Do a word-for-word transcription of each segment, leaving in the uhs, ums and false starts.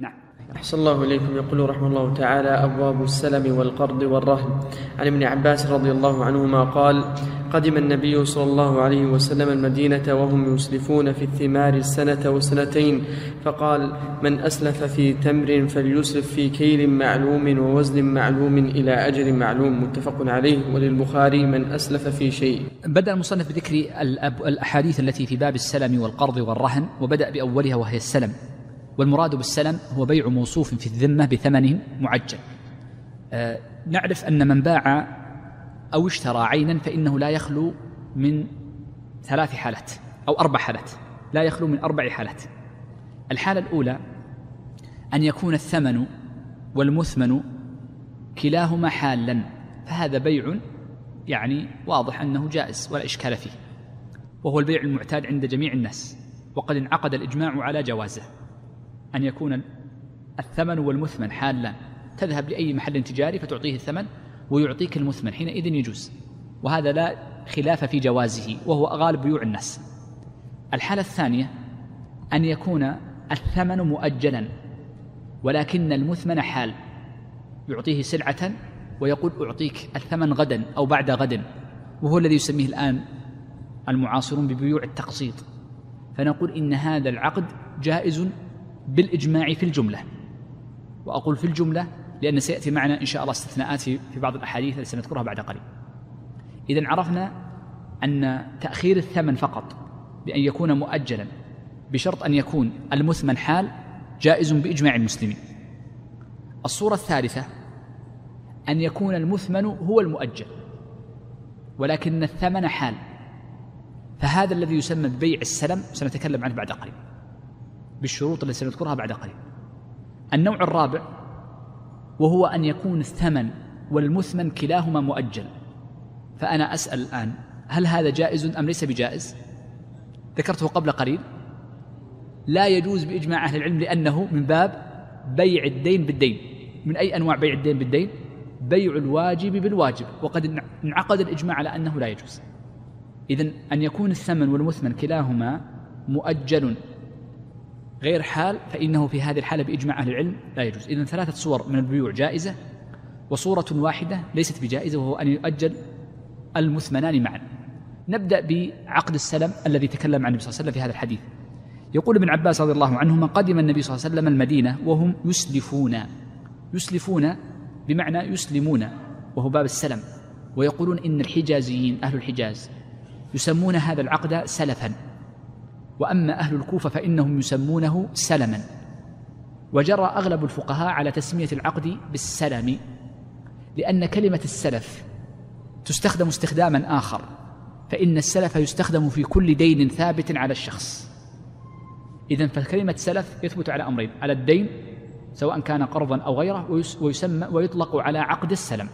نعم. أحسن الله إليكم. يقول رحمه الله تعالى: أبواب السلم والقرض والرهن. عن ابن عباس رضي الله عنهما قال: قدم النبي صلى الله عليه وسلم المدينة وهم يسلفون في الثمار السنة وسنتين، فقال: من أسلف في تمر فليسلف في كيل معلوم ووزن معلوم إلى أجل معلوم. متفق عليه. وللبخاري: من أسلف في شيء. بدأ المصنف بذكر الأحاديث التي في باب السلم والقرض والرهن، وبدأ بأولها وهي السلم. والمراد بالسلم هو بيع موصوف في الذمة بثمن معجل. أه نعرف أن من باع أو اشترى عينا فإنه لا يخلو من ثلاث حالات أو أربع حالات، لا يخلو من أربع حالات. الحالة الأولى أن يكون الثمن والمثمن كلاهما حالا، فهذا بيع يعني واضح أنه جائز ولا إشكال فيه، وهو البيع المعتاد عند جميع الناس، وقد انعقد الإجماع على جوازه. أن يكون الثمن والمثمن حالا، تذهب لأي محل تجاري فتعطيه الثمن ويعطيك المثمن، حينئذ يجوز، وهذا لا خلاف في جوازه، وهو غالب بيوع الناس. الحالة الثانية أن يكون الثمن مؤجلا ولكن المثمن حال، يعطيه سلعة ويقول أعطيك الثمن غدا أو بعد غد، وهو الذي يسميه الآن المعاصرون ببيوع التقسيط. فنقول إن هذا العقد جائز بالإجماع في الجملة، وأقول في الجملة لأن سيأتي معنا إن شاء الله استثناءات في بعض الأحاديث التي سنذكرها بعد قليل. إذن عرفنا أن تأخير الثمن فقط بأن يكون مؤجلا بشرط أن يكون المثمن حال جائز بإجماع المسلمين. الصورة الثالثة أن يكون المثمن هو المؤجل ولكن الثمن حال، فهذا الذي يسمى ببيع السلم، سنتكلم عنه بعد قليل بالشروط التي سنذكرها بعد قليل. النوع الرابع وهو أن يكون الثمن والمثمن كلاهما مؤجل، فأنا أسأل الآن: هل هذا جائز أم ليس بجائز؟ ذكرته قبل قليل، لا يجوز بإجماع أهل العلم، لأنه من باب بيع الدين بالدين. من أي أنواع بيع الدين بالدين؟ بيع الواجب بالواجب، وقد انعقد الإجماع على أنه لا يجوز. إذن أن يكون الثمن والمثمن كلاهما مؤجل غير حال، فإنه في هذه الحالة بإجماع أهل العلم لا يجوز. إذن ثلاثة صور من البيوع جائزة، وصورة واحدة ليست بجائزة، وهو أن يؤجل المثمنان معا. نبدأ بعقد السلم الذي تكلم عنه النبي صلى الله عليه وسلم في هذا الحديث. يقول ابن عباس رضي الله عنهما: قدم النبي صلى الله عليه وسلم المدينة وهم يسلفون. يسلفون بمعنى يسلمون، وهو باب السلم. ويقولون إن الحجازيين أهل الحجاز يسمون هذا العقد سلفا، وأما أهل الكوفة فإنهم يسمونه سلما. وجرى أغلب الفقهاء على تسمية العقد بالسلم، لأن كلمة السلف تستخدم استخداما آخر، فإن السلف يستخدم في كل دين ثابت على الشخص. إذن فكلمة سلف يثبت على أمرين: على الدين سواء كان قرضا أو غيره، ويسمى ويطلق على عقد السلم.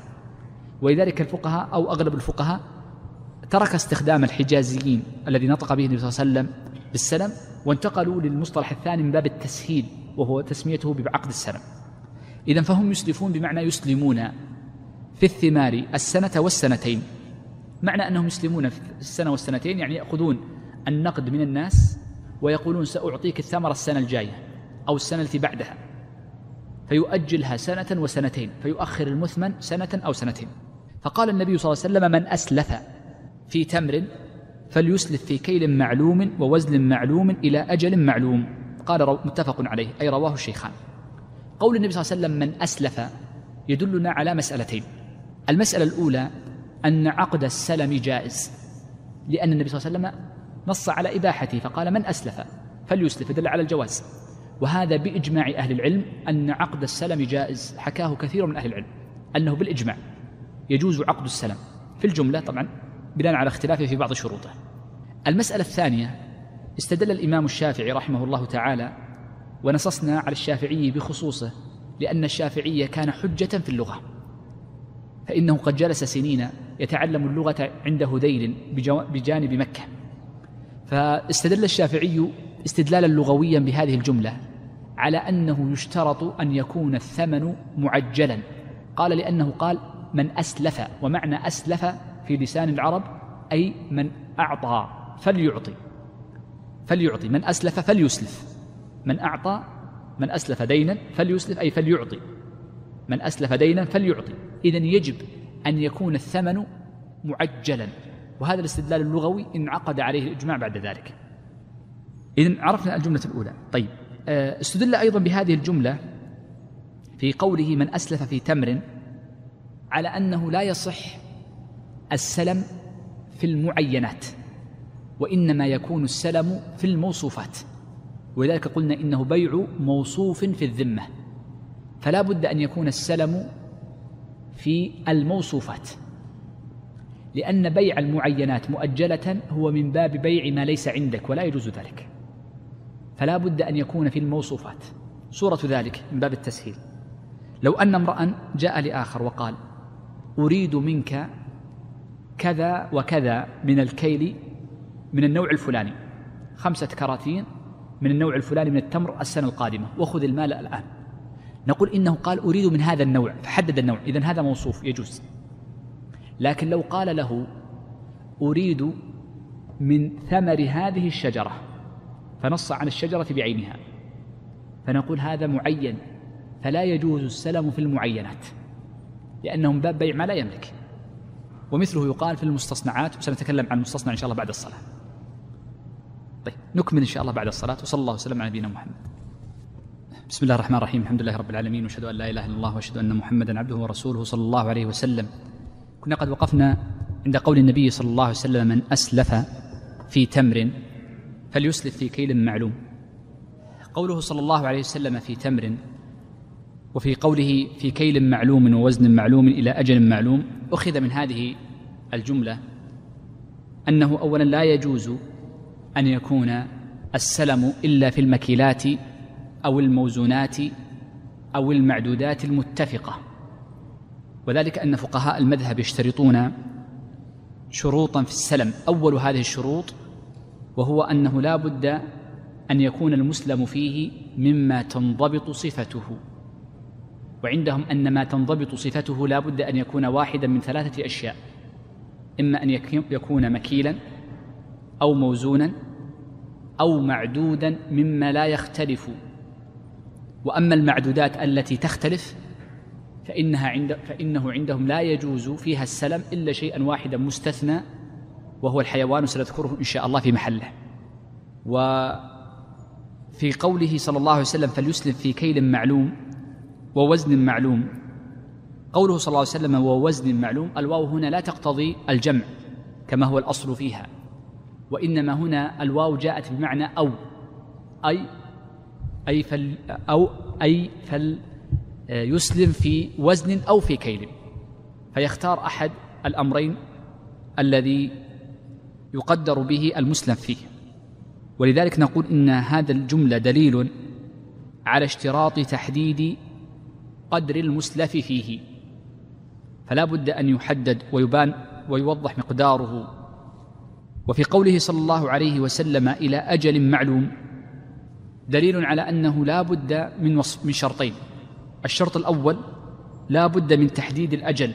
ولذلك الفقهاء أو أغلب الفقهاء ترك استخدام الحجازيين الذي نطق به النبي صلى الله عليه وسلم بالسلم، وانتقلوا للمصطلح الثاني من باب التسهيل، وهو تسميته بعقد السلم. إذن فهم يسلفون بمعنى يسلمون في الثمار السنة والسنتين. معنى أنهم يسلمون في السنة والسنتين يعني يأخذون النقد من الناس ويقولون: سأعطيك الثمرة السنة الجاية أو السنة التي بعدها، فيؤجلها سنة وسنتين، فيؤخر المثمن سنة أو سنتين. فقال النبي صلى الله عليه وسلم: من أسلف في تمر فليسلف في كيل معلوم ووزن معلوم إلى أجل معلوم. قال: متفق عليه، أي رواه الشيخان. قول النبي صلى الله عليه وسلم من أسلف يدلنا على مسألتين. المسألة الأولى أن عقد السلم جائز، لأن النبي صلى الله عليه وسلم نص على إباحته، فقال: من أسلف فليسلف، دل على الجواز. وهذا بإجماع أهل العلم أن عقد السلم جائز، حكاه كثير من أهل العلم أنه بالإجماع يجوز عقد السلم في الجملة، طبعا بناء على اختلافه في بعض شروطه. المسألة الثانية استدل الإمام الشافعي رحمه الله تعالى، ونصصنا على الشافعي بخصوصه لأن الشافعي كان حجة في اللغة، فإنه قد جلس سنين يتعلم اللغة عند هذيل بجانب مكة، فاستدل الشافعي استدلالا لغويا بهذه الجملة على أنه يشترط أن يكون الثمن معجلا. قال لأنه قال من أسلف، ومعنى أسلف في لسان العرب أي من أعطى فليعطي، فليعطي من أسلف فليسلف، من أعطى من أسلف دينا فليسلف، أي فليعطي، من أسلف دينا فليعطي. إذن يجب أن يكون الثمن معجلا، وهذا الاستدلال اللغوي انعقد عليه الإجماع بعد ذلك. إذن عرفنا الجملة الأولى. طيب استدل أيضا بهذه الجملة في قوله من أسلف في تمر على أنه لا يصح السلم في المعينات، وإنما يكون السلم في الموصوفات، ولذلك قلنا إنه بيع موصوف في الذمة، فلا بد أن يكون السلم في الموصوفات، لأن بيع المعينات مؤجلة هو من باب بيع ما ليس عندك ولا يجوز ذلك، فلا بد أن يكون في الموصوفات. صورة ذلك من باب التسهيل، لو أن امرأ جاء لآخر وقال أريد منك كذا وكذا من الكيل من النوع الفلاني، خمسة كراتين من النوع الفلاني من التمر السنة القادمة، وخذ المال الآن، نقول إنه قال أريد من هذا النوع، فحدد النوع، إذن هذا موصوف يجوز. لكن لو قال له أريد من ثمر هذه الشجرة، فنص عن الشجرة بعينها، فنقول هذا معين، فلا يجوز السلم في المعينات، لأنهم باب بيع ما لا يملك. ومثله يقال في المستصنعات، وسنتكلم عن المستصنع إن شاء الله بعد الصلاة. طيب نكمل إن شاء الله بعد الصلاة، وصلى الله وسلم على نبينا محمد. بسم الله الرحمن الرحيم، الحمد لله رب العالمين، وأشهد أن لا إله إلا الله، وأشهد أن محمدا عبده ورسوله صلى الله عليه وسلم. كنا قد وقفنا عند قول النبي صلى الله عليه وسلم من أسلف في تمر فليسلف في كيل معلوم. قوله صلى الله عليه وسلم في تمر، وفي قوله في كيل معلوم ووزن معلوم إلى أجل معلوم، أخذ من هذه الجملة أنه أولا لا يجوز أن يكون السلم إلا في المكيلات أو الموزونات أو المعدودات المتفقة، وذلك أن فقهاء المذهب يشترطون شروطا في السلم، أول هذه الشروط وهو أنه لا بد أن يكون المسلم فيه مما تنضبط صفته، وعندهم أن ما تنضبط صفته لا بد أن يكون واحدا من ثلاثة أشياء، إما أن يكون مكيلا أو موزونا أو معدودا مما لا يختلف. وأما المعدودات التي تختلف فإنها عند فإنه عندهم لا يجوز فيها السلم إلا شيئا واحدا مستثنى، وهو الحيوان، سنذكره إن شاء الله في محله. وفي قوله صلى الله عليه وسلم فليسلم في كيل معلوم ووزن معلوم، قوله صلى الله عليه وسلم ووزن معلوم، الواو هنا لا تقتضي الجمع كما هو الأصل فيها، وإنما هنا الواو جاءت بمعنى أو، أي أي فل أو أي فل يسلم في وزن أو في كيل، فيختار أحد الأمرين الذي يقدر به المسلم فيه. ولذلك نقول إن هذا الجملة دليل على اشتراط تحديد قدر المسلف فيه، فلا بد أن يحدد ويبان ويوضح مقداره. وفي قوله صلى الله عليه وسلم إلى أجل معلوم دليل على أنه لا بد من وصف من شرطين، الشرط الأول لا بد من تحديد الأجل،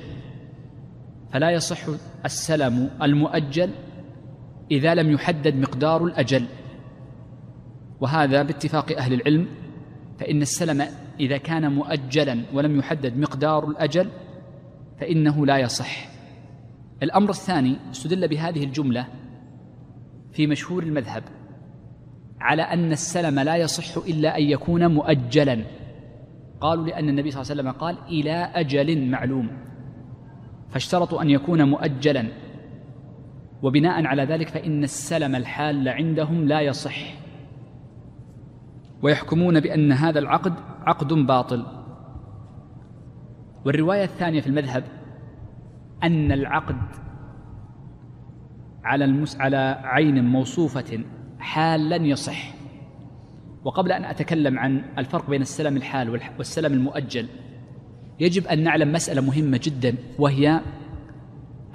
فلا يصح السلم المؤجل إذا لم يحدد مقدار الأجل، وهذا باتفاق أهل العلم، فإن السلم إذا كان مؤجلا ولم يحدد مقدار الأجل فإنه لا يصح. الأمر الثاني، استدل بهذه الجملة في مشهور المذهب على أن السلم لا يصح إلا أن يكون مؤجلا، قالوا لأن النبي صلى الله عليه وسلم قال إلى أجل معلوم، فاشترطوا أن يكون مؤجلا، وبناء على ذلك فإن السلم الحال عندهم لا يصح، ويحكمون بأن هذا العقد عقد باطل. والرواية الثانية في المذهب أن العقد على المس على عين موصوفة حالا يصح. وقبل أن أتكلم عن الفرق بين السلم الحال والسلم المؤجل يجب أن نعلم مسألة مهمة جدا، وهي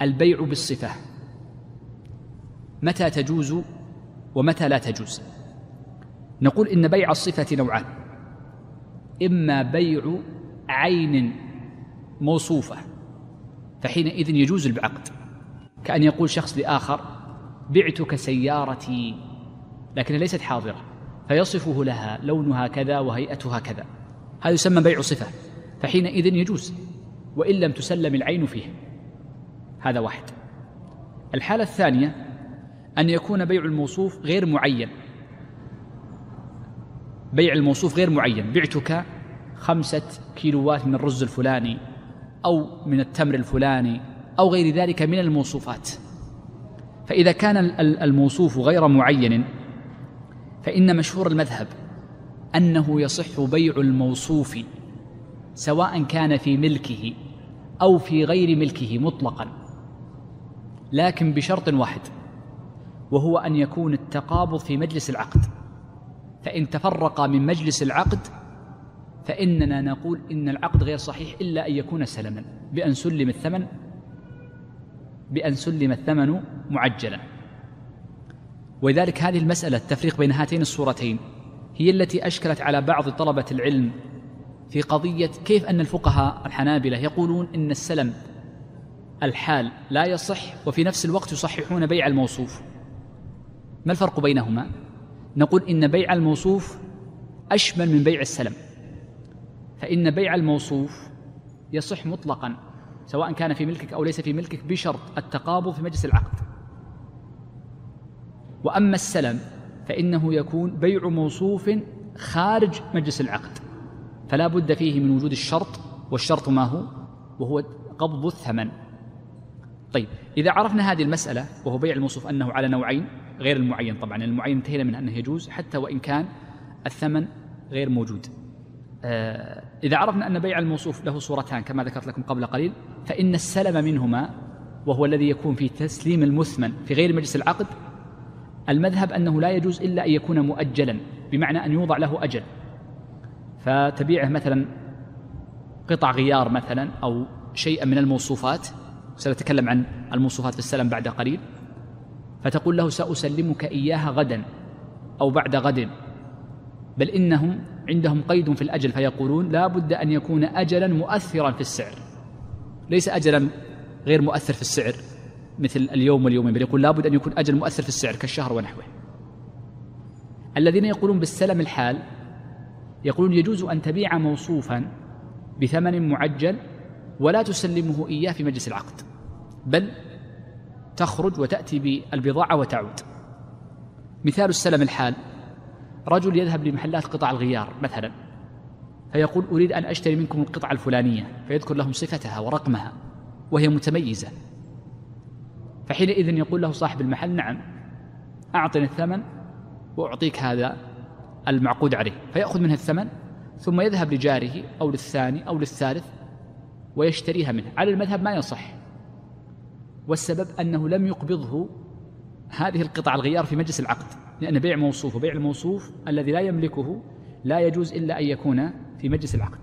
البيع بالصفة، متى تجوز ومتى لا تجوز. نقول إن بيع الصفة نوعان، إما بيع عين موصوفة فحينئذ يجوز العقد، كأن يقول شخص لآخر بعتك سيارتي لكنها ليست حاضرة، فيصفه لها لونها كذا وهيئتها كذا، هذا يسمى بيع صفة، فحينئذ يجوز وإن لم تسلم العين فيه. هذا واحد. الحالة الثانية أن يكون بيع الموصوف غير معين، بيع الموصوف غير معين، بعتك خمسة كيلوات من الرز الفلاني أو من التمر الفلاني أو غير ذلك من الموصوفات، فإذا كان الموصوف غير معين فإن مشهور المذهب أنه يصح بيع الموصوف سواء كان في ملكه أو في غير ملكه مطلقا، لكن بشرط واحد وهو أن يكون التقابض في مجلس العقد، فإن تفرق من مجلس العقد فإننا نقول إن العقد غير صحيح إلا أن يكون سلما، بأن سلم الثمن بأن سلم الثمن معجلا. ولذلك هذه المسألة التفريق بين هاتين الصورتين هي التي أشكلت على بعض طلبة العلم في قضية كيف أن الفقهاء الحنابلة يقولون إن السلم الحال لا يصح وفي نفس الوقت يصححون بيع الموصوف. ما الفرق بينهما؟ نقول إن بيع الموصوف أشمل من بيع السلم، فإن بيع الموصوف يصح مطلقا سواء كان في ملكك أو ليس في ملكك بشرط التقابض في مجلس العقد، وأما السلم فإنه يكون بيع موصوف خارج مجلس العقد، فلا بد فيه من وجود الشرط، والشرط ما هو؟ وهو قبض الثمن. طيب إذا عرفنا هذه المسألة وهو بيع الموصوف أنه على نوعين غير المعين، طبعا المعين انتهينا من أنه يجوز حتى وإن كان الثمن غير موجود، آه إذا عرفنا أن بيع الموصوف له صورتان كما ذكرت لكم قبل قليل، فإن السلم منهما وهو الذي يكون في تسليم المثمن في غير مجلس العقد، المذهب أنه لا يجوز إلا أن يكون مؤجلا، بمعنى أن يوضع له أجل، فتبيعه مثلا قطع غيار مثلا أو شيئا من الموصوفات، سنتكلم عن الموصوفات في السلم بعد قليل، فتقول له سأسلمك إياها غدا أو بعد غد، بل إنهم عندهم قيد في الأجل فيقولون لا بد أن يكون أجلا مؤثرا في السعر، ليس أجلا غير مؤثر في السعر مثل اليوم واليومين، بل يقول لابد أن يكون أجل مؤثر في السعر كالشهر ونحوه. الذين يقولون بالسلم الحال يقولون يجوز أن تبيع موصوفا بثمن معجل ولا تسلمه إياه في مجلس العقد، بل تخرج وتأتي بالبضاعة وتعود. مثال السلم الحال رجل يذهب لمحلات قطع الغيار مثلا فيقول أريد أن أشتري منكم القطعة الفلانية، فيذكر لهم صفتها ورقمها وهي متميزة، فحينئذ يقول له صاحب المحل نعم أعطني الثمن وأعطيك هذا المعقود عليه، فيأخذ منها الثمن ثم يذهب لجاره أو للثاني أو للثالث ويشتريها منه. على المذهب ما يصح، والسبب أنه لم يقبضه هذه القطع الغيار في مجلس العقد، لأن بيع موصوف وبيع الموصوف الذي لا يملكه لا يجوز إلا أن يكون في مجلس العقد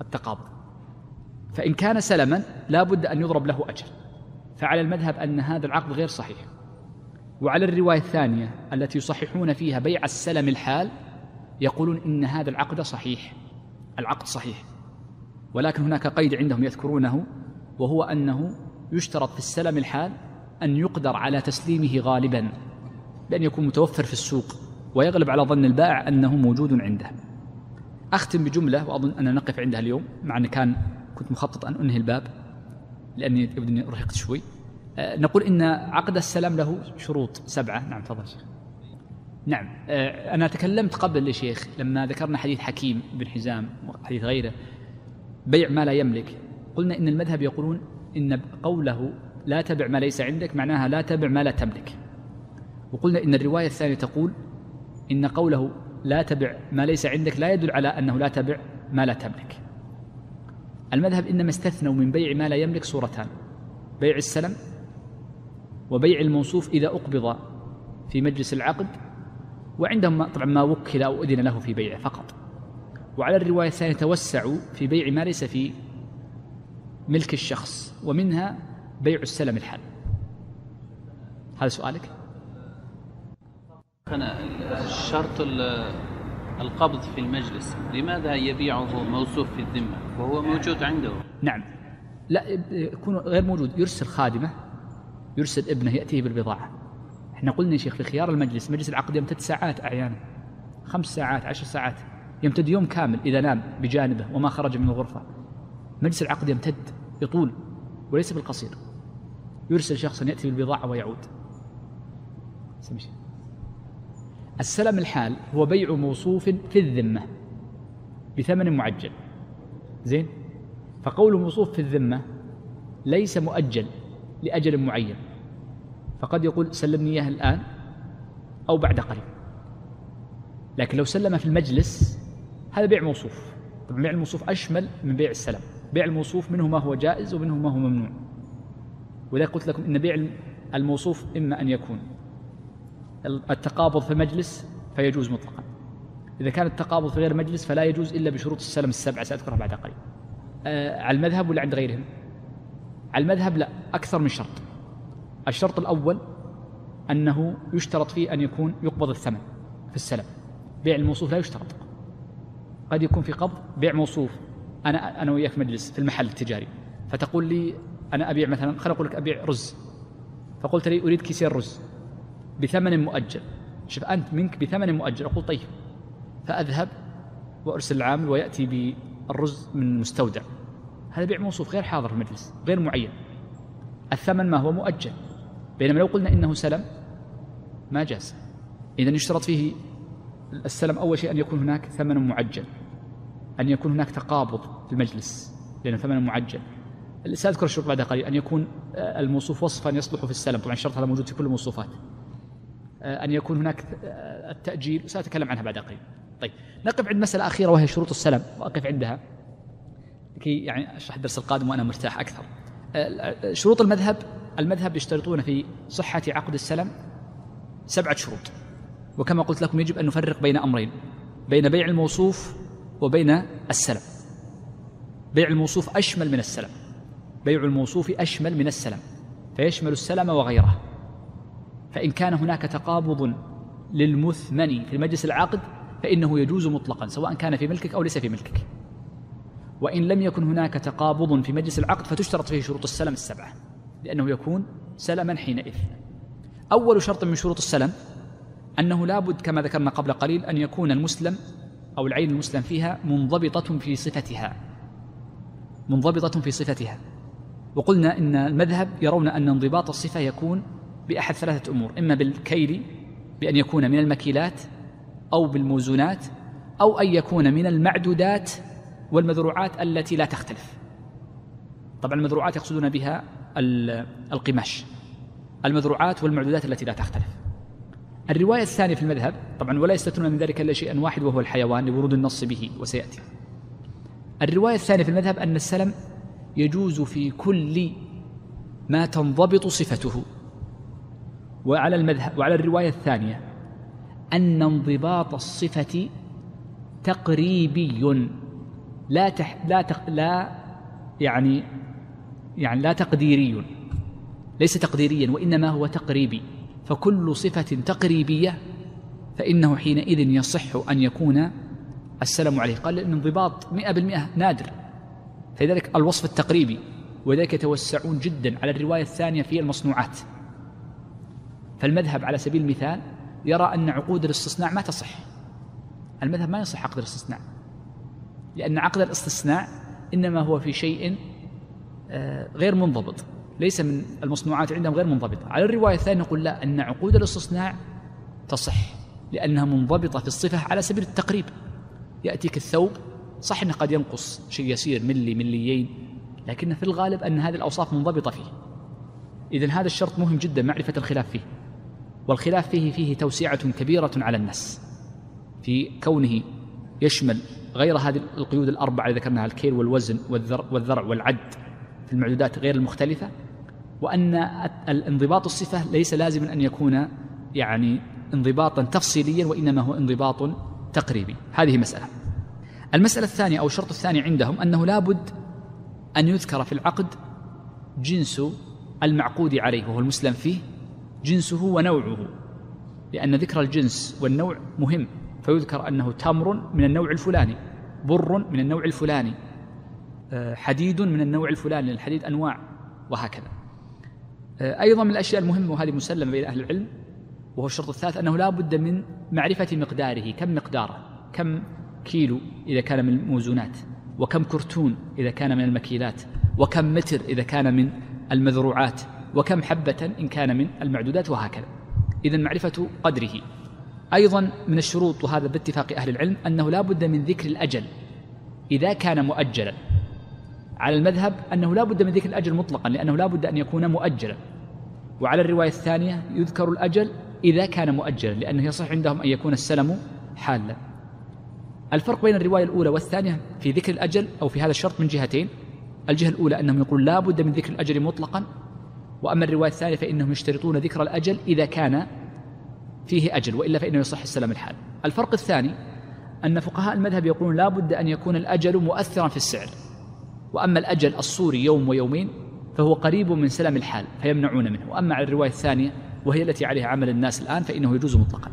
التقابض، فإن كان سلما لا بد أن يضرب له أجل، فعلى المذهب أن هذا العقد غير صحيح. وعلى الرواية الثانية التي يصححون فيها بيع السلم الحال يقولون إن هذا العقد صحيح، العقد صحيح، ولكن هناك قيد عندهم يذكرونه وهو أنه يشترط في السلم الحال أن يقدر على تسليمه غالبا، بأن يكون متوفر في السوق ويغلب على ظن البائع أنه موجود عنده. أختم بجملة وأظن أننا نقف عندها اليوم، مع أن كان كنت مخطط أن أنهي الباب لأني أبدأني رهقت شوي. أه نقول إن عقد السلام له شروط سبعة. نعم تفضل شيخ. نعم أه أنا تكلمت قبل يا شيخ لما ذكرنا حديث حكيم بن حزام وحديث غيره بيع ما لا يملك، قلنا إن المذهب يقولون إن قوله لا تبع ما ليس عندك معناها لا تبع ما لا تملك، وقلنا إن الرواية الثانية تقول إن قوله لا تبع ما ليس عندك لا يدل على أنه لا تبع ما لا تملك. المذهب إنما استثنوا من بيع ما لا يملك صورتان، بيع السلم وبيع الموصوف إذا أقبض في مجلس العقد، وعندهم طبعا ما وكل أو أذن له في بيعه فقط. وعلى الرواية الثانية توسعوا في بيع ما ليس في ملك الشخص، ومنها بيع السلم الحال. هذا سؤالك؟ أنا الشرط القبض في المجلس، لماذا يبيعه موصوف في الذمة وهو موجود عنده؟ نعم لا يكون غير موجود، يرسل خادمة، يرسل ابنه يأتيه بالبضاعة. احنا قلنا يا شيخ في خيار المجلس، مجلس العقد يمتد ساعات أحيانا، خمس ساعات عشر ساعات، يمتد يوم كامل إذا نام بجانبه وما خرج من الغرفة. مجلس العقد يمتد يطول وليس بالقصير. يرسل شخصا يأتي بالبضاعة ويعود. السلم الحال هو بيع موصوف في الذمة بثمن معجل، زين؟ فقوله موصوف في الذمة ليس مؤجل لأجل معين، فقد يقول سلمني إياه الآن أو بعد قليل. لكن لو سلم في المجلس هذا بيع موصوف. طبعا بيع الموصوف أشمل من بيع السلم. بيع الموصوف منه ما هو جائز ومنه ما هو ممنوع، وإذا قلت لكم إن بيع الموصوف إما أن يكون التقابض في مجلس فيجوز مطلقا، إذا كان التقابض في غير مجلس فلا يجوز إلا بشروط السلم السبعة سأذكرها بعد قليل. أه على المذهب ولا عند غيرهم؟ على المذهب لا، أكثر من شرط. الشرط الأول أنه يشترط فيه أن يكون يقبض الثمن في السلم. بيع الموصوف لا يشترط، قد يكون في قبض. بيع موصوف أنا أنا وياك مجلس في المحل التجاري، فتقول لي أنا أبيع مثلا، خليني أقول لك أبيع رز، فقلت لي أريد كيسين رز بثمن مؤجل. شوف أنت منك بثمن مؤجل، أقول طيب، فأذهب وأرسل العامل ويأتي بالرز من مستودع. هذا بيع موصوف غير حاضر في المجلس، غير معين، الثمن ما هو مؤجل. بينما لو قلنا إنه سلم ما جاز. إذن يشترط فيه السلم أول شيء أن يكون هناك ثمن معجل، أن يكون هناك تقابض في المجلس لأنه ثمن معجل. سأذكر الشروط بعد قليل. أن يكون الموصوف وصفا يصلح في السلم، طبعا الشرط هذا موجود في كل الموصوفات. أن يكون هناك التأجيل، سأتكلم عنها بعد قليل. طيب نقف عند مسألة أخيرة وهي شروط السلم، وأقف عندها لكي يعني أشرح الدرس القادم وأنا مرتاح أكثر. شروط المذهب، المذهب يشترطون في صحة عقد السلم سبعة شروط. وكما قلت لكم يجب أن نفرق بين أمرين، بين بيع الموصوف وبين السلم. بيع الموصوف أشمل من السلم، بيع الموصوف أشمل من السلم، فيشمل السلم وغيره. فإن كان هناك تقابض للمثمن في مجلس العقد فإنه يجوز مطلقا، سواء كان في ملكك أو ليس في ملكك. وإن لم يكن هناك تقابض في مجلس العقد فتشترط فيه شروط السلم السبعة، لأنه يكون سلما حينئذ. أول شرط من شروط السلم أنه لابد كما ذكرنا قبل قليل أن يكون المسلم أو العين المسلم فيها منضبطة في صفتها، منضبطة في صفتها. وقلنا إن المذهب يرون أن انضباط الصفة يكون بأحد ثلاثة أمور، إما بالكيل، بأن يكون من المكيلات أو بالموزونات، أو أن يكون من المعدودات والمذروعات التي لا تختلف. طبعا المذروعات يقصدون بها القماش، المذروعات والمعدودات التي لا تختلف. الرواية الثانية في المذهب طبعا، ولا يستثنون من ذلك إلا شيئا واحد وهو الحيوان لورود النص به وسيأتي. الرواية الثانية في المذهب أن السلم يجوز في كل ما تنضبط صفته، وعلى المذهب وعلى الرواية الثانية أن انضباط الصفة تقريبي لا تح لا تق لا يعني يعني لا تقديري، ليس تقديريا وإنما هو تقريبي. فكل صفة تقريبية فإنه حينئذ يصح أن يكون السلم عليه. قال إن انضباط مئة بالمئة نادر، فلذلك الوصف التقريبي. وذلك يتوسعون جدا على الرواية الثانية في المصنوعات. فالمذهب على سبيل المثال يرى أن عقود الاستثناء ما تصح. المذهب ما يصح عقد الاستثناء، لأن عقد الاستثناء إنما هو في شيء غير منضبط، ليس من المصنوعات عندهم غير منضبطة. على الرواية الثانية يقول لا، أن عقود الاستثناء تصح لأنها منضبطة في الصفة على سبيل التقريب. يأتيك الثوب، صح أنه قد ينقص شيء يسير ملي مليين، لكن في الغالب أن هذه الأوصاف منضبطة فيه. إذن هذا الشرط مهم جدا، معرفة الخلاف فيه. والخلاف فيه فيه توسعة كبيرة على الناس في كونه يشمل غير هذه القيود الأربعة اللي ذكرناها، الكيل والوزن والذرع والعد، في المعدودات غير المختلفة. وأن الانضباط الصفة ليس لازما أن يكون يعني انضباطا تفصيليا، وإنما هو انضباط تقريبي. هذه مسألة. المسألة الثانية أو الشرط الثاني عندهم أنه لابد أن يذكر في العقد جنس المعقود عليه وهو المسلم فيه، جنسه ونوعه، لأن ذكر الجنس والنوع مهم. فيذكر أنه تمر من النوع الفلاني، بر من النوع الفلاني، حديد من النوع الفلاني، الحديد أنواع، وهكذا. أيضا من الأشياء المهمة وهذه مسلمة بين أهل العلم وهو الشرط الثالث أنه لا بد من معرفة مقداره، كم مقداره، كم كيلو إذا كان من الموزونات، وكم كرتون إذا كان من المكيلات، وكم متر إذا كان من المذروعات، وكم حبة إن كان من المعدودات، وهكذا. إذن معرفة قدره. أيضا من الشروط، وهذا باتفاق أهل العلم، أنه لا بد من ذكر الأجل إذا كان مؤجلا. على المذهب أنه لا بد من ذكر الأجل مطلقا، لأنه لا بد أن يكون مؤجلا، وعلى الرواية الثانية يذكر الأجل إذا كان مؤجلا، لأنه يصح عندهم أن يكون السلم حالا. الفرق بين الرواية الأولى والثانية في ذكر الأجل أو في هذا الشرط من جهتين: الجهة الأولى أنهم يقولون لا بد من ذكر الأجل مطلقا، وأما الرواية الثانية فإنهم يشترطون ذكر الأجل إذا كان فيه أجل، وإلا فإنه يصح السلم الحال. الفرق الثاني أن فقهاء المذهب يقولون لا بد أن يكون الأجل مؤثرا في السعر، وأما الأجل الصوري يوم ويومين فهو قريب من سلم الحال فيمنعون منه، وأما على الرواية الثانية وهي التي عليها عمل الناس الآن فإنه يجوز مطلقا.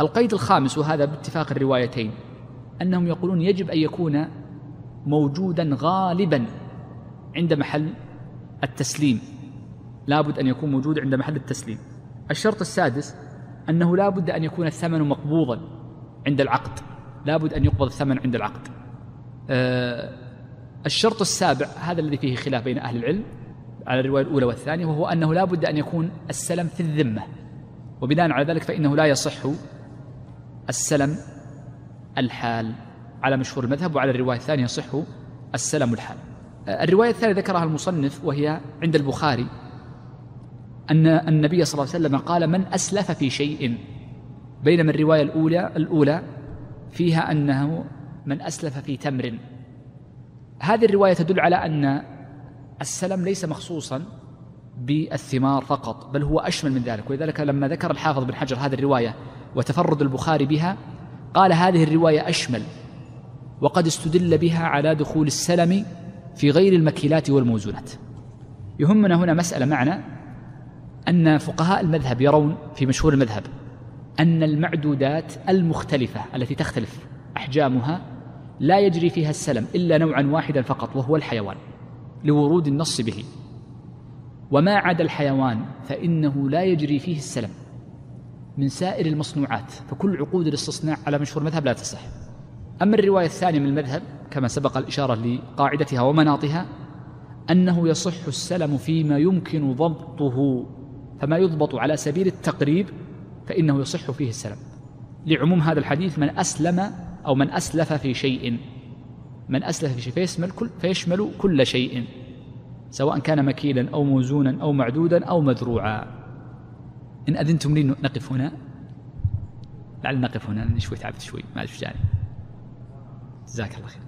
القيد الخامس، وهذا باتفاق الروايتين، أنهم يقولون يجب أن يكون موجودا غالبا عند محل التسليم، لا بد أن يكون موجود عند محل التسليم. الشرط السادس أنه لا بد أن يكون الثمن مقبوضا عند العقد، لا بد أن يقبض الثمن عند العقد. أه الشرط السابع، هذا الذي فيه خلاف بين أهل العلم على الرواية الأولى والثانية، وهو أنه لا بد أن يكون السلم في الذمة، وبناء على ذلك فإنه لا يصح السلم الحال على مشهور المذهب، وعلى الرواية الثانية يصح السلم الحال. الرواية الثانية ذكرها المصنف وهي عند البخاري أن النبي صلى الله عليه وسلم قال: من أسلف في شيء، بينما الرواية الأولى الأولى فيها أنه من أسلف في تمر. هذه الرواية تدل على أن السلم ليس مخصوصا بالثمار فقط، بل هو أشمل من ذلك، ولذلك لما ذكر الحافظ بن حجر هذه الرواية وتفرد البخاري بها قال: هذه الرواية أشمل، وقد استدل بها على دخول السلم في غير المكيلات والموزونات. يهمنا هنا مسألة معنا، أن فقهاء المذهب يرون في مشهور المذهب أن المعدودات المختلفة التي تختلف أحجامها لا يجري فيها السلم إلا نوعا واحدا فقط، وهو الحيوان، لورود النص به، وما عدا الحيوان فإنه لا يجري فيه السلم من سائر المصنوعات، فكل عقود الاستصناع على مشهور المذهب لا تصح. أما الرواية الثانية من المذهب كما سبق الإشارة لقاعدتها ومناطها، أنه يصح السلم فيما يمكن ضبطه، فما يضبط على سبيل التقريب فإنه يصح فيه السلم، لعموم هذا الحديث: من أسلم أو من أسلف في شيء، من أسلف في شيء فيشمل كل, فيشمل كل شيء، سواء كان مكيلا أو موزونا أو معدودا أو مذروعا. إن أذنتم لي نقف هنا، لعل نقف هنا لأنني شوي تعبت، شوي ما أشجعني. جزاك الله خير.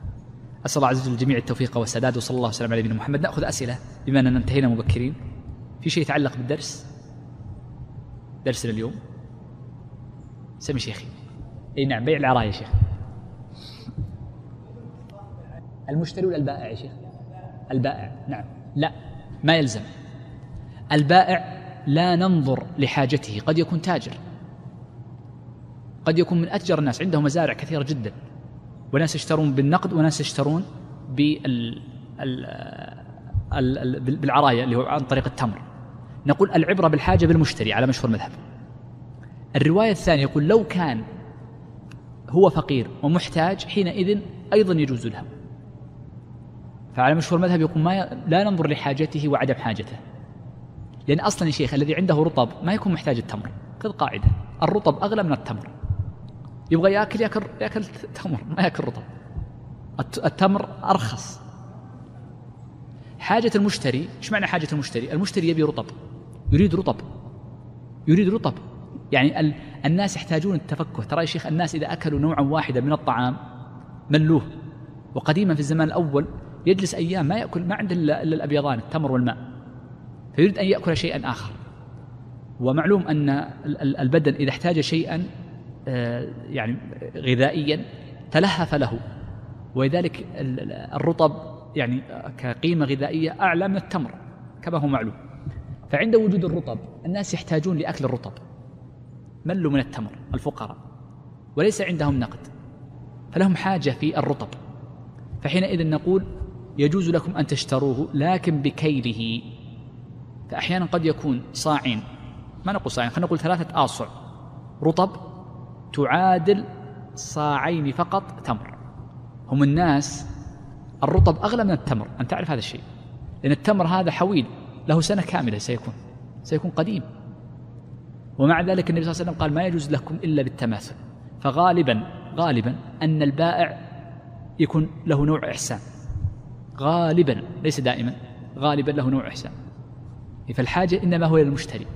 أسأل الله عز وجل الجميع التوفيق والسداد، وصلى الله وسلم على نبينا محمد. نأخذ أسئلة بما أننا انتهينا مبكرين. في شيء يتعلق بالدرس، درسنا اليوم؟ سمي شيخي. أي نعم، بيع العراية شيخ. المشتري ولا البائع يا شيخ؟ البائع. نعم. لا، ما يلزم البائع، لا ننظر لحاجته، قد يكون تاجر، قد يكون من أتجر الناس، عنده مزارع كثيرة جدا، وناس يشترون بالنقد وناس يشترون بال... ال... ال... بالعراية اللي هو عن طريق التمر. نقول العبرة بالحاجة بالمشتري على مشهور مذهب. الرواية الثانية يقول لو كان هو فقير ومحتاج حينئذ أيضا يجوز له، فعلى مشهور مذهب يقول ما ي... لا ننظر لحاجته وعدم حاجته، لأن أصلا الشيخ الذي عنده رطب ما يكون محتاج التمر، خذ قاعدة: الرطب أغلى من التمر. يبغى يأكل يأكل, يأكل تمر، ما يأكل رطب. التمر أرخص. حاجة المشتري، إيش معنى حاجة المشتري؟ المشتري يبي رطب، يريد رطب، يريد رطب، يعني ال... الناس يحتاجون التفكه. ترى يا شيخ الناس إذا أكلوا نوعا واحدا من الطعام ملوه، وقديما في الزمان الأول يجلس أيام ما يأكل، ما عنده إلا الأبيضان التمر والماء، فيريد أن يأكل شيئا آخر. ومعلوم أن البدن إذا احتاج شيئا يعني غذائيا تلهف له، ولذلك الرطب يعني كقيمة غذائية أعلى من التمر كما هو معلوم. فعند وجود الرطب الناس يحتاجون لأكل الرطب، ملوا من التمر الفقراء وليس عندهم نقد، فلهم حاجة في الرطب، فحينئذ نقول يجوز لكم أن تشتروه لكن بكيله. فأحيانا قد يكون صاعين ما نقول صاعين، خلينا نقول ثلاثة آصع رطب تعادل صاعين فقط تمر. هم الناس الرطب أغلى من التمر، أن تعرف هذا الشيء، لأن التمر هذا حويل له سنة كاملة، سيكون سيكون قديم. ومع ذلك النبي صلى الله عليه وسلم قال ما يجوز لكم إلا بالتماثل. فغالبا غالبا أن البائع يكون له نوع إحسان، غالبا ليس دائما، غالبا له نوع إحسان. فالحاجة إنما هو للمشتري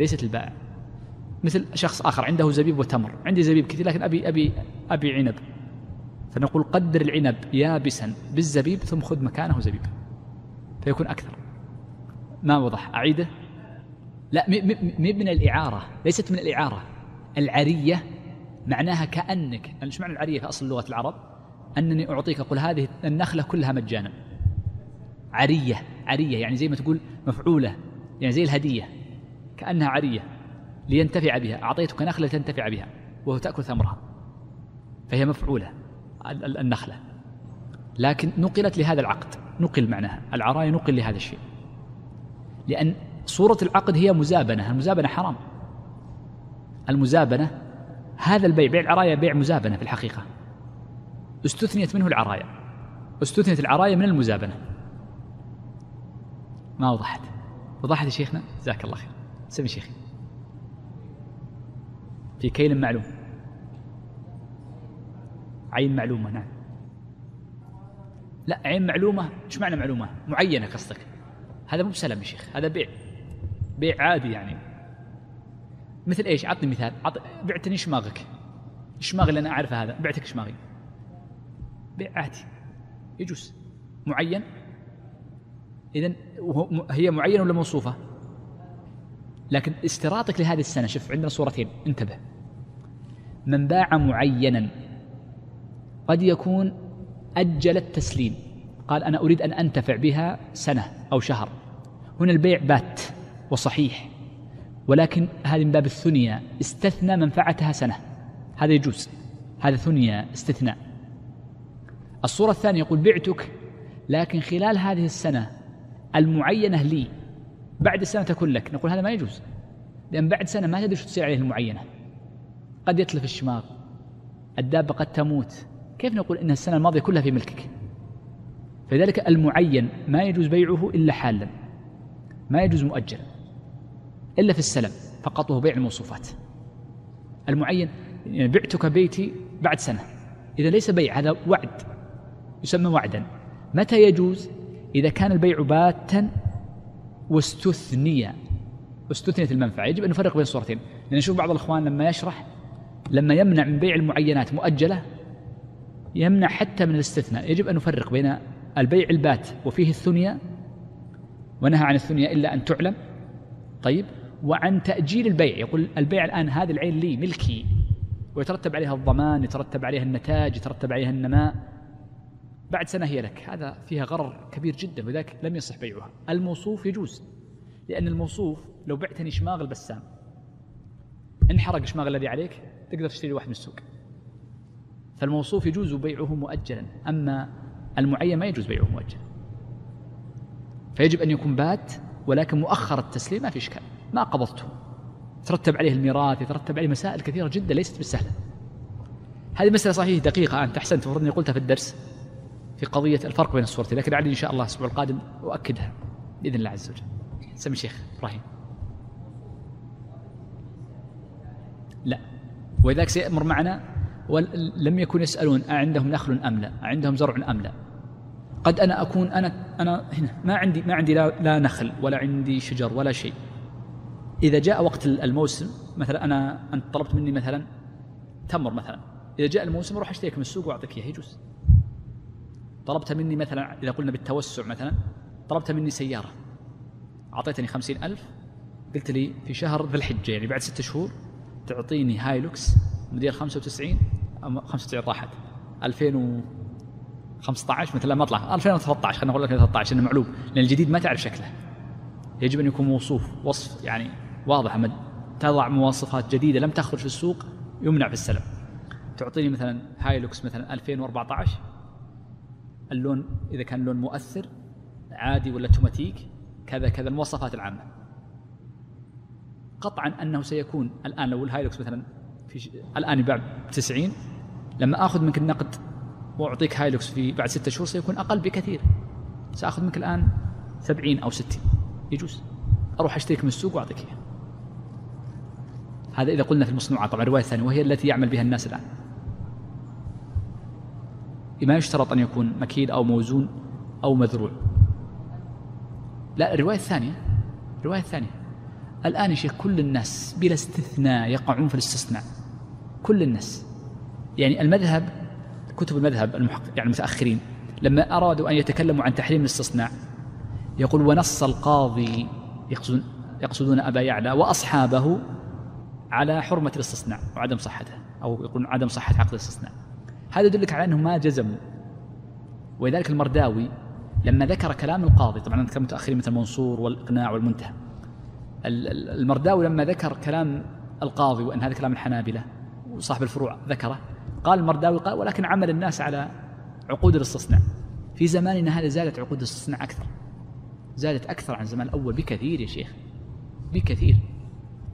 ليست البائع. مثل شخص آخر عنده زبيب وتمر، عندي زبيب كثير لكن أبي أبي أبي عنب، فنقول قدر العنب يابسا بالزبيب ثم خذ مكانه زبيب فيكون أكثر. ما وضح؟ أعيده؟ لا، مي من الإعارة، ليست من الإعارة. العرية معناها كأنك، ايش معنى العرية في أصل لغة العرب؟ أنني أعطيك، أقول هذه النخلة كلها مجانا، عرية عرية يعني زي ما تقول مفعولة، يعني زي الهدية كأنها عرية لينتفع بها، أعطيتك نخلة تنتفع بها وهو تأكل ثمرها، فهي مفعولة النخلة، لكن نقلت لهذا العقد، نقل معناها العراية، نقل لهذا الشيء، لأن صورة العقد هي مزابنة. المزابنة حرام، المزابنة هذا البيع، بيع العراية بيع مزابنة في الحقيقة، استثنيت منه العراية، استثنيت العراية من المزابنة. ما وضحت؟ وضحت يا شيخنا؟ جزاك الله خير. سمي شيخي في كيل معلوم، عين معلومة. نعم، لا عين معلومة. إيش معنى معلومة؟ معينة قصدك. هذا مو بسلم يا شيخ، هذا بيع، بيع عادي يعني. مثل إيش؟ عطني مثال. عط... بعتني شماغك، شماغ اللي أنا أعرف هذا، بعتك شماغي، بيع عادي يجوز معين. إذن هي معينة ولا موصوفة؟ لكن استراطك لهذه السنة، شوف عندنا صورتين انتبه. من باع معينا قد يكون أجل التسليم، قال أنا أريد أن أنتفع بها سنة أو شهر، هنا البيع بات وصحيح، ولكن هذه من باب الثنية، استثنى منفعتها سنة، هذا يجوز، هذا ثنية استثناء. الصورة الثانية يقول بعتك لكن خلال هذه السنة المعينة لي، بعد السنة تكون لك، نقول هذا ما يجوز، لأن بعد سنة ما تدري شو تصير عليه المعينة، قد يتلف الشماغ، الدابة قد تموت، كيف نقول إن السنة الماضية كلها في ملكك؟ فلذلك المعين ما يجوز بيعه إلا حالا، ما يجوز مؤجلا إلا في السلم فقط، وهو بيع الموصوفات. المعين يعني بعتك بيتي بعد سنة، إذا ليس بيع، هذا وعد، يسمى وعدا. متى يجوز؟ إذا كان البيع باتا واستثنية، واستثنيت المنفعة. يجب أن نفرق بين الصورتين، لأن نشوف بعض الإخوان لما يشرح، لما يمنع من بيع المعينات مؤجلة يمنع حتى من الاستثناء. يجب أن نفرق بين البيع البات وفيه الثنية، ونهى عن الثنية إلا أن تعلم، طيب، وعن تأجيل البيع، يقول البيع الآن هذه العين لي ملكي، ويترتب عليها الضمان، يترتب عليها النتاج، يترتب عليها النماء، بعد سنة هي لك، هذا فيها غرر كبير جدا، وذاك لم يصح بيعها. الموصوف يجوز، لأن الموصوف لو بعتني شماغ البسام، انحرق شماغ الذي عليك، تقدر تشتري واحد من السوق، فالموصوف يجوز بيعه مؤجلا. أما المعين ما يجوز بيعه مؤجلا، فيجب أن يكون بات ولكن مؤخر التسليم، ما في إشكال، ما قبضته، ترتب عليه الميراث، يترتب عليه مسائل كثيرة جدا ليست بالسهلة. هذه مسألة صحيح دقيقة، أنت أحسنت، المفروض أني قلتها في الدرس في قضية الفرق بين الصورتين، لكن علي إن شاء الله الأسبوع القادم أؤكدها بإذن الله عز وجل. سمي شيخ إبراهيم. لا، وإذاك سيأمر معنا ولم يكن يسألون أعندهم نخل أم لا، أعندهم زرع أم لا. قد أنا أكون أنا أنا هنا ما عندي ما عندي لا, لا نخل ولا عندي شجر ولا شيء. إذا جاء وقت الموسم، مثلا أنا أنت طلبت مني مثلا تمر مثلا، إذا جاء الموسم أروح أشتريك من السوق وأعطيك إياه، يجوز. طلبت مني مثلا، إذا قلنا بالتوسع مثلا، طلبت مني سيارة، أعطيتني خمسين ألف، قلت لي في شهر ذي الحجة يعني بعد ست شهور تعطيني هايلوكس موديل خمسة وتسعين أو خمسة وتسعين راحت ألفين وخمسة عشر مثلا، ما طلع ألفين وثلاثة عشر، خلينا نقول ألفين وثلاثة عشر إنه معلوم، لأن الجديد ما تعرف شكله، يجب أن يكون موصوف وصف يعني واضح، أما تضع مواصفات جديدة لم تخرج في السوق يمنع في السلم. تعطيني مثلا هايلوكس مثلا ألفين وأربعة عشر، اللون إذا كان لون مؤثر عادي ولا توماتيك كذا كذا، المواصفات العامة. قطعا أنه سيكون الآن لو الهايلوكس مثلا في الآن يباع تسعين، لما أخذ منك النقد وأعطيك هايلوكس في بعد ستة شهور سيكون أقل بكثير، سأخذ منك الآن سبعين أو ستين، يجوز أروح أشتريك من السوق وأعطيك إياه. هذا إذا قلنا في المصنوعات. طبعا الرواية الثانية وهي التي يعمل بها الناس الآن، ما يشترط أن يكون مكيل أو موزون أو مذروع. لا، الرواية الثانية الرواية الثانية الآن يا شيخ كل الناس بلا استثناء يقعون في الاستثناء، كل الناس. يعني المذهب، كتب المذهب المحقق يعني المتأخرين لما أرادوا أن يتكلموا عن تحريم الاستثناء يقول ونص القاضي، يقصدون يقصدون أبا يعلى وأصحابه على حرمة الاستثناء وعدم صحته، أو يقولون عدم صحة عقد الاستثناء. هذا يدلك على أنهم ما جزموا. ولذلك المرداوي لما ذكر كلام القاضي، طبعا ذكر متأخرين مثل المنصور والإقناع والمنتهى، المرداوي لما ذكر كلام القاضي وأن هذا كلام الحنابلة وصاحب الفروع ذكره، قال المرداوي قال ولكن عمل الناس على عقود الاستثناء. في زماننا هذا زادت عقود الاستثناء أكثر، زادت أكثر عن زمان الأول بكثير يا شيخ، بكثير.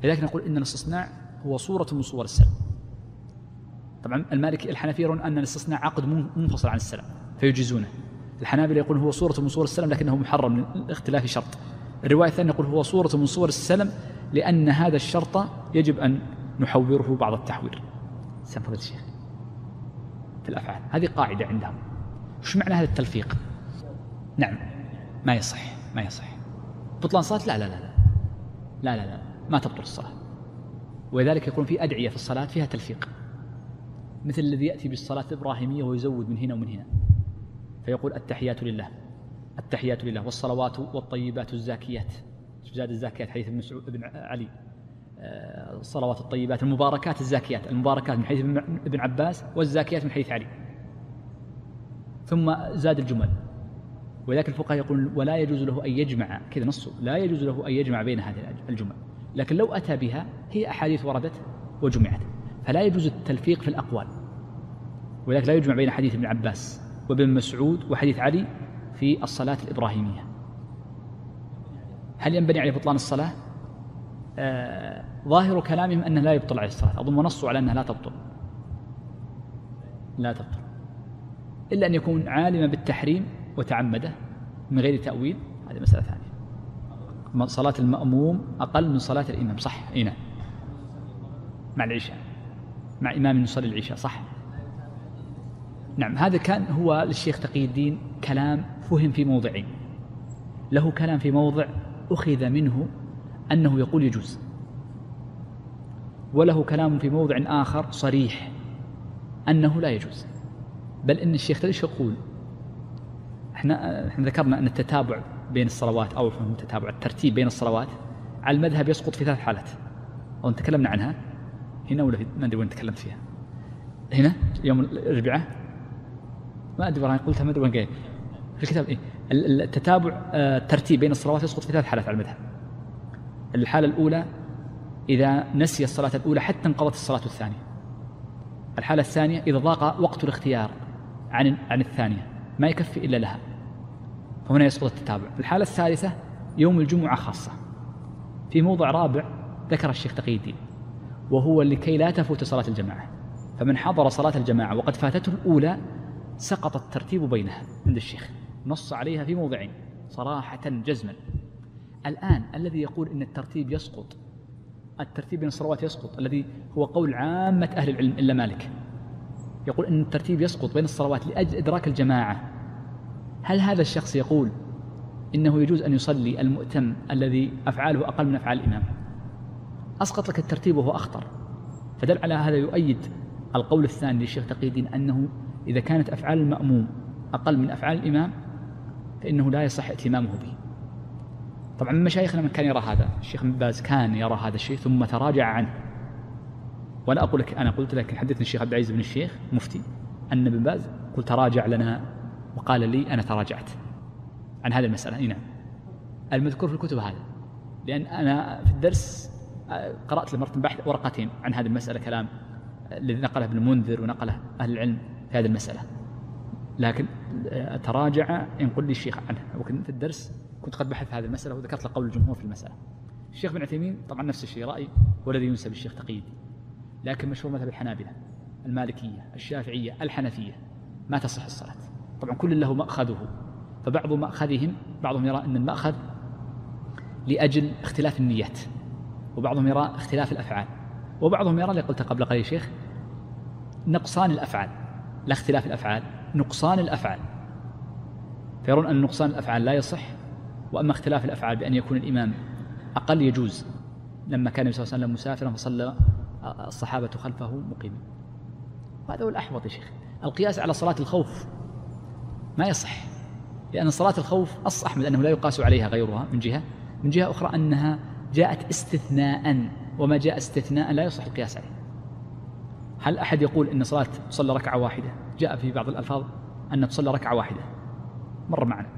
لذلك نقول إن الاستثناء هو صورة من صور السلم. طبعا المالكي الحنفية يرون أن الاستثناء عقد منفصل عن السلم فيجيزونه. الحنابلة يقولون هو صورة من صور السلم لكنه محرم من اختلاف شرط. الرواية الثانية يقول هو صورة من صور السلم لأن هذا الشرط يجب أن نحوره بعض التحوير. سامحوني يا شيخ في الأفعال، هذه قاعدة عندهم. وش معنى هذا التلفيق؟ نعم ما يصح، ما يصح بطلان صلاة. لا لا لا لا لا لا, لا. ما تبطل الصلاة. ولذلك يقولون في أدعية في الصلاة فيها تلفيق، مثل الذي يأتي بالصلاة الإبراهيمية ويزود من هنا ومن هنا، فيقول التحيات لله، التحيات لله والصلوات والطيبات الزاكيات، زاد الزاكيات حديث ابن مسعود بن علي، الصلوات الطيبات المباركات الزاكيات، المباركات من حديث ابن عباس والزاكيات من حديث علي، ثم زاد الجمل. ولكن الفقهاء يقول ولا يجوز له أن يجمع كذا، نصه لا يجوز له أن يجمع بين هذه الجمل، لكن لو أتى بها هي أحاديث وردت وجمعت، فلا يجوز التلفيق في الأقوال. ولكن لا يجمع بين حديث ابن عباس وابن مسعود وحديث علي في الصلاة الإبراهيمية. هل ينبني عليه بطلان الصلاة؟ آه، ظاهر كلامهم أنه لا يبطل عليه الصلاة، أظن ونصوا على أنها لا تبطل، لا تبطل إلا أن يكون عالما بالتحريم وتعمده من غير تأويل. هذه مسألة ثانية. صلاة المأموم أقل من صلاة الإمام، صح؟ إينا مع العشاء، مع إمام يصلي العشاء، صح؟ نعم. هذا كان هو للشيخ تقي الدين كلام فهم في موضعين، له كلام في موضع أخذ منه أنه يقول يجوز، وله كلام في موضع آخر صريح أنه لا يجوز. بل إن الشيخ ليش يقول احنا, احنا ذكرنا أن التتابع بين الصلوات أو التتابع الترتيب بين الصلوات على المذهب يسقط في ثلاث حالات، أو تكلمنا عنها هنا ولا ما أدري وين تكلمت فيها، هنا يوم الأربعاء ما أدري وين قلتها، ما أدري وين جاي في الكتاب. إيه التتابع الترتيب بين الصلوات يسقط في ثلاث حالات على المذهب. الحالة الأولى إذا نسي الصلاة الأولى حتى انقضت الصلاة الثانية. الحالة الثانية إذا ضاق وقت الاختيار عن عن الثانية ما يكفي إلا لها، فهنا يسقط التتابع. الحالة الثالثة يوم الجمعة خاصة. في موضع رابع ذكر الشيخ تقي الدين وهو لكي لا تفوت صلاة الجماعة، فمن حضر صلاة الجماعة وقد فاتته الأولى سقط الترتيب بينها عند الشيخ، نص عليها في موضعين صراحة جزما. الآن الذي يقول إن الترتيب يسقط، الترتيب بين الصلوات يسقط، الذي هو قول عامة أهل العلم إلا مالك، يقول إن الترتيب يسقط بين الصلوات لأجل إدراك الجماعة، هل هذا الشخص يقول إنه يجوز أن يصلي المؤتم الذي أفعاله أقل من أفعال الإمام؟ أسقط لك الترتيب وهو أخطر. فدل على هذا يؤيد القول الثاني للشيخ تقي الدين أنه إذا كانت أفعال المأموم أقل من أفعال الإمام فإنه لا يصح ائتمامه به. طبعا مشايخنا من كان يرى هذا، الشيخ ابن باز كان يرى هذا الشيء ثم تراجع عنه. وأنا أقول لك، أنا قلت لك حدثني الشيخ عبد العزيز بن الشيخ مفتي أن ابن باز قلت تراجع لنا وقال لي أنا تراجعت عن هذه المسألة. نعم المذكور في الكتب هذا، لأن أنا في الدرس قرأت لمرة بحث ورقتين عن هذه المسألة، كلام الذي نقله ابن منذر ونقله أهل العلم في هذه المسألة، لكن تراجع ينقل لي الشيخ عنه. وكنت في الدرس كنت قد بحثت هذه المسألة وذكرت لقول الجمهور في المسألة. الشيخ بن عثيمين طبعا نفس الشيء، رأي والذي ينسب الشيخ تقي الدين، لكن مشهور مذهب الحنابلة المالكية الشافعية الحنفية ما تصح الصلاة. طبعا كل له مأخذه، فبعض مأخذهم بعضهم يرى أن المأخذ لأجل اختلاف النيات، وبعضهم يرى اختلاف الأفعال، وبعضهم يرى اللي قلت قبل قليل شيخ نقصان الأفعال لا اختلاف الأفعال، نقصان الأفعال، فيرون أن نقصان الأفعال لا يصح، وأما اختلاف الأفعال بأن يكون الإمام أقل يجوز، لما كان النبي صلى الله عليه وسلم مسافرا فصلى الصحابة خلفه مقيما. وهذا هو الأحوط يا شيخ. القياس على صلاة الخوف ما يصح، لأن صلاة الخوف أصح من أنه لا يقاس عليها غيرها من جهة، من جهة أخرى أنها جاءت استثناء، وما جاء استثناء لا يصح القياس عليه. هل أحد يقول أن صلاة تصلى ركعة واحدة؟ جاء في بعض الألفاظ أن تصلى ركعة واحدة، مر معنا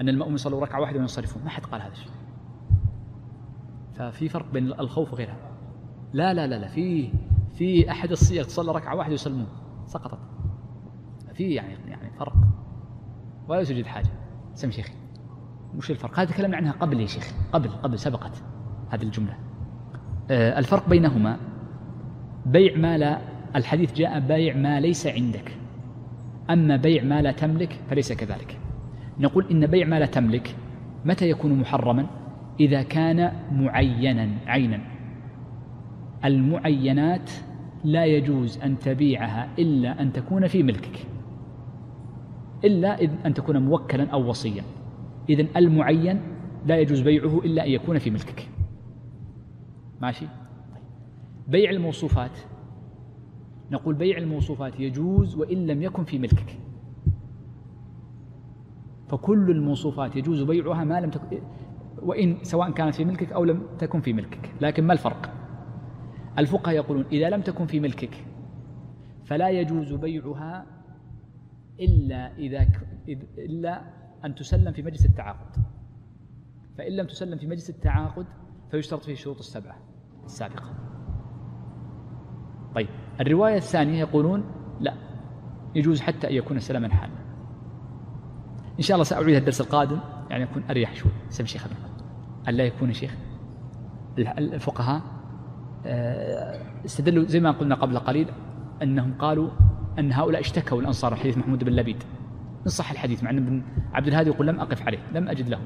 أن المأموم يصلوا ركعة واحدة وينصرفون، ما حد قال هذا الشيء. ففي فرق بين الخوف وغيرها. لا لا لا لا في في أحد الصيغ تصلى ركعة واحدة ويسلمون سقطت، في يعني يعني فرق ولا يوجد حاجة. سم شيخي وش الفرق؟ هذا تكلمنا عنها قبل يا شيخ، قبل قبل سبقت هذه الجملة. آه الفرق بينهما بيع ما لا، الحديث جاء بيع ما ليس عندك، أما بيع ما لا تملك فليس كذلك. نقول إن بيع ما لا تملك متى يكون محرما؟ إذا كان معينا عينا. المعينات لا يجوز أن تبيعها إلا أن تكون في ملكك، إلا أن تكون موكلا أو وصيا. إذن المعين لا يجوز بيعه إلا أن يكون في ملكك. ماشي؟ بيع الموصوفات نقول بيع الموصوفات يجوز وإن لم يكن في ملكك، فكل الموصوفات يجوز بيعها ما لم تكن وإن، سواء كانت في ملكك أو لم تكن في ملكك. لكن ما الفرق؟ الفقهاء يقولون إذا لم تكن في ملكك فلا يجوز بيعها إلا إذا إلا أن تسلم في مجلس التعاقد، فإن لم تسلم في مجلس التعاقد فيشترط فيه الشروط السبعة السابقة. طيب الرواية الثانية يقولون لا، يجوز حتى أن يكون سلما حالا. إن شاء الله سأعيد الدرس القادم يعني يكون أريح شوي. سم شيخ ألا يكون شيخ. الفقهاء استدلوا زي ما قلنا قبل قليل أنهم قالوا أن هؤلاء اشتكوا الأنصار حديث محمود بن لبيد، إن صح الحديث، مع أن ابن عبد الهادي يقول لم أقف عليه، لم أجد له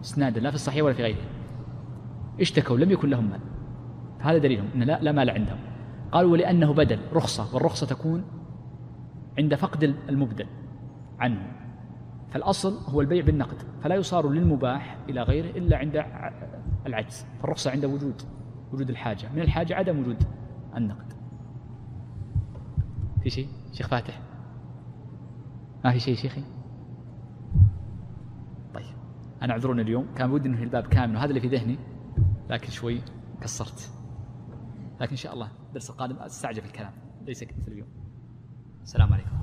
إسنادا لا في الصحيح ولا في غيره. اشتكوا لم يكن لهم مال، هذا دليلهم أن لا, لا مال عندهم. قالوا ولأنه بدل رخصة، والرخصة تكون عند فقد المبدل عنه، فالأصل هو البيع بالنقد، فلا يصار للمباح إلى غيره إلا عند العجز، فالرخصة عند وجود وجود الحاجة، من الحاجة عدم وجود النقد. في شيء شيخ فاتح؟ ما في شيء شيخي؟ طيب أنا أعذروني اليوم، كان ودي أنهي الباب كامل وهذا اللي في ذهني، لكن شوي كسرت، لكن إن شاء الله الدرس القادم أستعجل في الكلام ليس مثل اليوم. السلام عليكم.